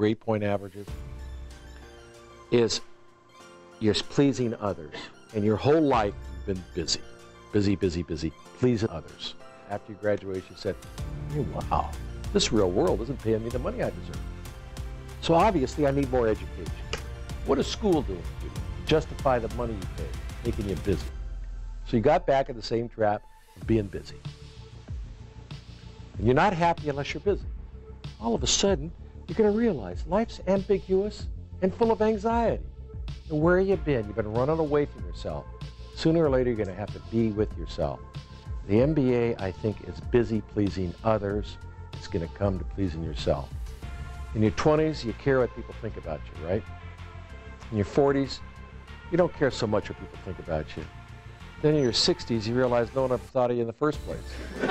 grade point averages, is you're pleasing others. And your whole life you've been busy, busy, busy, busy, pleasing others. After you graduate, you said, wow, this real world isn't paying me the money I deserve. So obviously I need more education. What is school doing to you? Justify the money you pay, making you busy. So you got back in the same trap of being busy. And you're not happy unless you're busy. All of a sudden, you're going to realize life's ambiguous and full of anxiety. And where have you been? You've been running away from yourself. Sooner or later, you're going to have to be with yourself. The MBA, I think, is busy pleasing others. It's going to come to pleasing yourself. In your 20s, you care what people think about you, right? In your 40s, you don't care so much what people think about you. Then in your 60s, you realize no one ever thought of you in the first place.